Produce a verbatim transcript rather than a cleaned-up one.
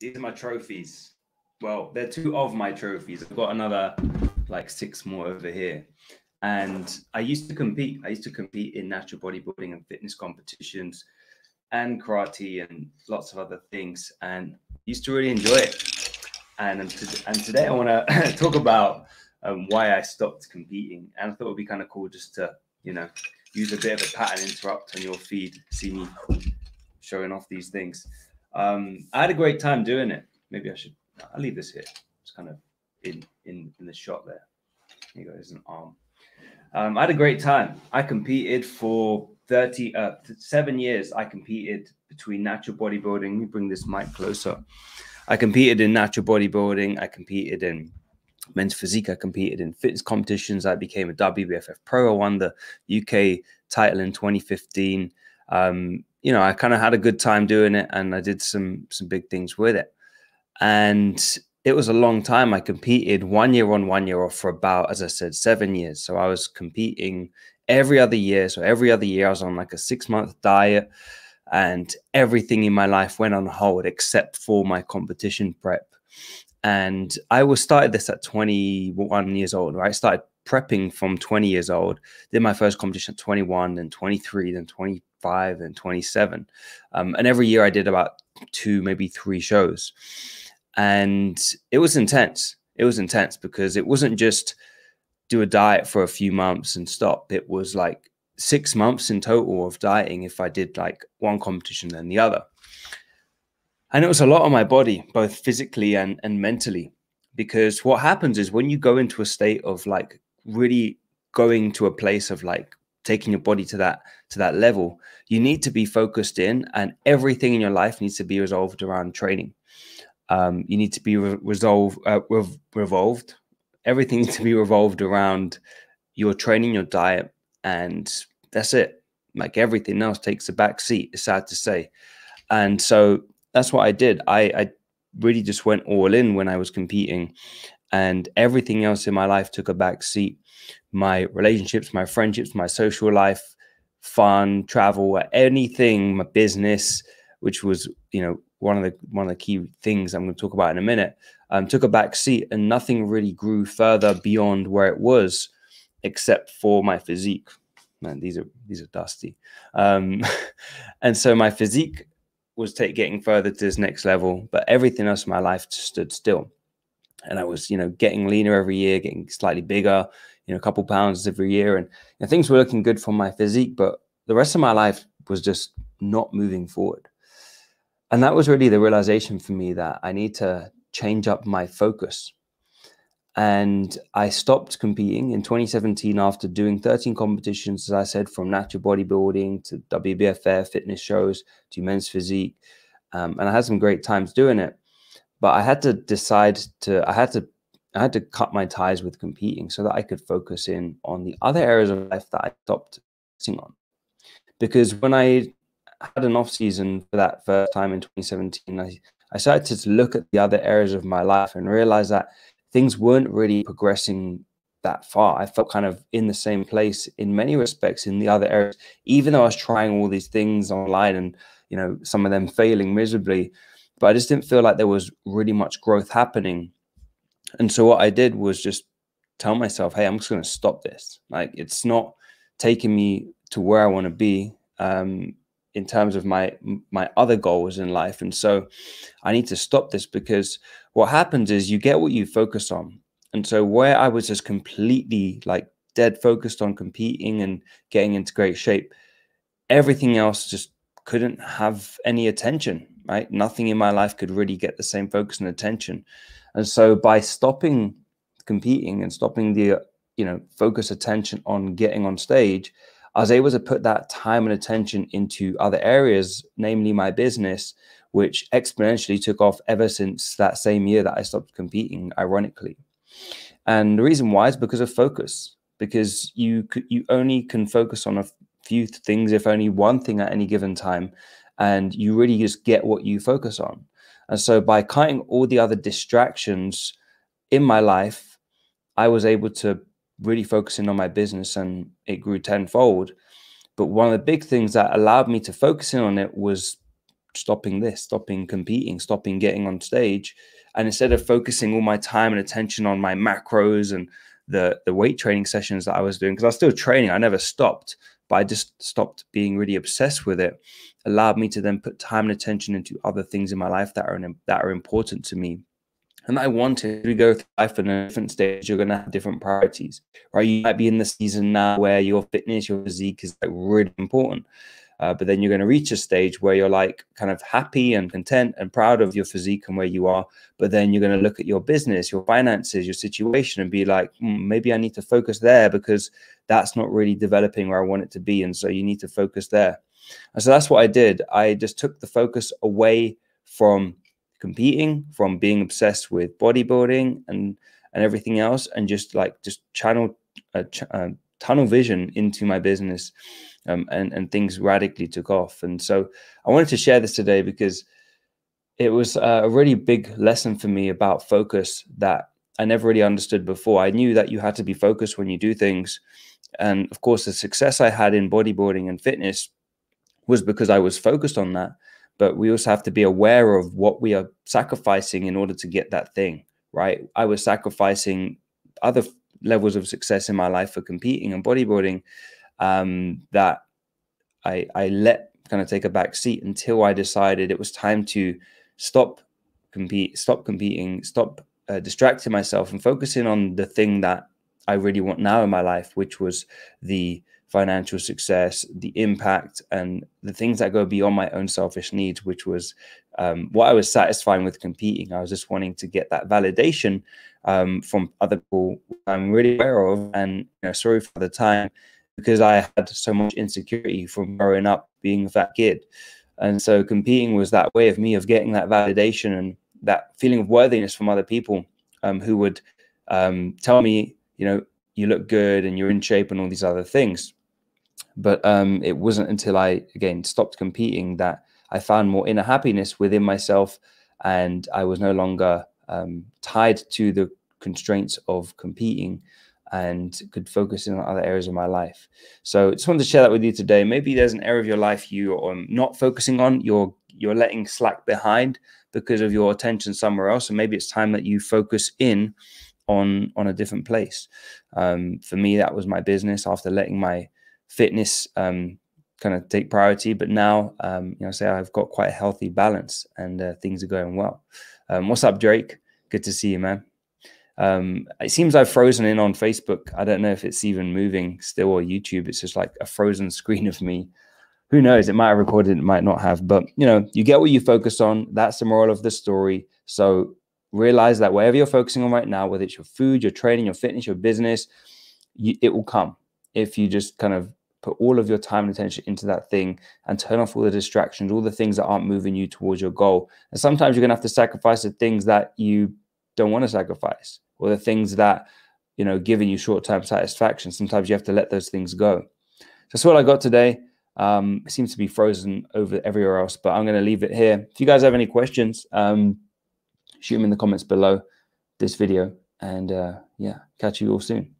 These are my trophies. Well, they're two of my trophies. I've got another like six more over here. And I used to compete. I used to compete in natural bodybuilding and fitness competitions and karate and lots of other things, and used to really enjoy it. And, and today I want to talk about um, why I stopped competing. And I thought it would be kind of cool just to, you know, use a bit of a pattern interrupt on your feed, see me showing off these things. Um, I had a great time doing it. Maybe I should, I'll leave this here. It's kind of in, in, in the shot there. There you go, there's an arm. Um, I had a great time. I competed for thirty, uh, seven years. I competed between natural bodybuilding. Let me bring this mic closer. I competed in natural bodybuilding. I competed in men's physique. I competed in fitness competitions. I became a W B F F pro. I won the U K title in twenty fifteen. Um, you know, I kind of had a good time doing it, and I did some, some big things with it. And it was a long time. I competed one year on, one year off for about, as I said, seven years. So I was competing every other year. So every other year I was on like a six month diet, and everything in my life went on hold except for my competition prep. And I was started this at twenty-one years old, right? I started prepping from twenty years old, did my first competition at twenty-one, then twenty-three, then twenty-five, then twenty-seven. Um, and every year I did about two, maybe three shows. And it was intense. It was intense because it wasn't just do a diet for a few months and stop. It was like six months in total of dieting if I did like one competition then the other. And it was a lot on my body, both physically and, and mentally, because what happens is when you go into a state of like really going to a place of like taking your body to that, to that level, you need to be focused in, and everything in your life needs to be resolved around training. Um, you need to be re resolved, uh, re revolved. Everything needs to be revolved around your training, your diet, and that's it. Like everything else takes a back seat, it's sad to say. And so that's what I did. I, I really just went all in when I was competing, and everything else in my life took a back seat. My relationships, my friendships, my social life, fun, travel, anything, my business, which was, you know, one of the one of the key things I'm going to talk about in a minute, um, took a back seat, and nothing really grew further beyond where it was, except for my physique. Man, these are these are dusty. Um, and so my physique was take, getting further to this next level, but everything else in my life stood still. And I was, you know, getting leaner every year, getting slightly bigger, you know, a couple pounds every year, and, and things were looking good for my physique, but the rest of my life was just not moving forward. And that was really the realization for me that I need to change up my focus. And I stopped competing in twenty seventeen after doing thirteen competitions, as I said, from natural bodybuilding to W B F F fitness shows to men's physique. Um, and I had some great times doing it, but I had to decide to, I had to, I had to cut my ties with competing so that I could focus in on the other areas of life that I stopped focusing on. Because when I had an off season for that first time in twenty seventeen, I, I started to look at the other areas of my life and realize that things weren't really progressing that far. I felt kind of in the same place in many respects in the other areas, even though I was trying all these things online and, you know, some of them failing miserably, but I just didn't feel like there was really much growth happening. And so what I did was just tell myself, hey, I'm just going to stop this. Like, it's not taking me to where I want to be. Um, in terms of my my other goals in life. And so I need to stop this, because what happens is you get what you focus on. And so where I was just completely like dead focused on competing and getting into great shape, everything else just couldn't have any attention, right? Nothing in my life could really get the same focus and attention. And so by stopping competing and stopping the, you know, focus attention on getting on stage, I was able to put that time and attention into other areas, namely my business, which exponentially took off ever since that same year that I stopped competing, ironically. And the reason why is because of focus, because you, you only can focus on a few things, if only one thing at any given time, and you really just get what you focus on. And so by cutting all the other distractions in my life, I was able to really focusing on my business, and it grew tenfold. But one of the big things that allowed me to focus in on it was stopping this, stopping competing, stopping getting on stage. And instead of focusing all my time and attention on my macros and the, the weight training sessions that I was doing, because I was still training, I never stopped, but I just stopped being really obsessed with it, allowed me to then put time and attention into other things in my life that are, that are important to me. And I wanted to go through life in a different stage. You're going to have different priorities, right? You might be in the season now where your fitness, your physique is like really important. Uh, but then you're going to reach a stage where you're like kind of happy and content and proud of your physique and where you are. But then you're going to look at your business, your finances, your situation and be like, mm, maybe I need to focus there because that's not really developing where I want it to be. And so you need to focus there. And so that's what I did. I just took the focus away from competing, from being obsessed with bodybuilding and and everything else, and just like just channel uh, ch uh, tunnel vision into my business, um, and and things radically took off. And so I wanted to share this today because it was a really big lesson for me about focus that I never really understood before. I knew that you had to be focused when you do things, and of course the success I had in bodybuilding and fitness was because I was focused on that. But we also have to be aware of what we are sacrificing in order to get that thing, right? I was sacrificing other levels of success in my life for competing and bodybuilding, um, that I, I let kind of take a back seat until I decided it was time to stop compete, stop competing, stop uh, distracting myself and focusing on the thing that I really want now in my life, which was the financial success, the impact, and the things that go beyond my own selfish needs, which was um, what I was satisfying with competing. I was just wanting to get that validation um, from other people I'm really aware of. And you know, sorry for the time, because I had so much insecurity from growing up being a fat kid. And so competing was that way of me of getting that validation and that feeling of worthiness from other people um, who would um, tell me, you know, you look good and you're in shape and all these other things. But um, it wasn't until I, again, stopped competing that I found more inner happiness within myself, and I was no longer um, tied to the constraints of competing and could focus in on other areas of my life. So I just wanted to share that with you today. Maybe there's an area of your life you are not focusing on, you're, you're letting slack behind because of your attention somewhere else, and maybe it's time that you focus in on, on a different place. Um, for me, that was my business after letting my fitness um kind of take priority. But now um you know, say I've got quite a healthy balance, and uh, things are going well. Um what's up, Drake? Good to see you, man. Um it seems I've frozen in on Facebook. I don't know if it's even moving still, or YouTube. It's just like a frozen screen of me. Who knows? It might have recorded, it might not have, but you know, you get what you focus on. That's the moral of the story. So realize that whatever you're focusing on right now, whether it's your food, your training, your fitness, your business, you, it will come if you just kind of put all of your time and attention into that thing and turn off all the distractions, all the things that aren't moving you towards your goal. And sometimes you're going to have to sacrifice the things that you don't want to sacrifice, or the things that, you know, giving you short-term satisfaction. Sometimes you have to let those things go. So that's what I got today. Um, it seems to be frozen over everywhere else, but I'm going to leave it here. If you guys have any questions, um, shoot them in the comments below this video. And uh, yeah, catch you all soon.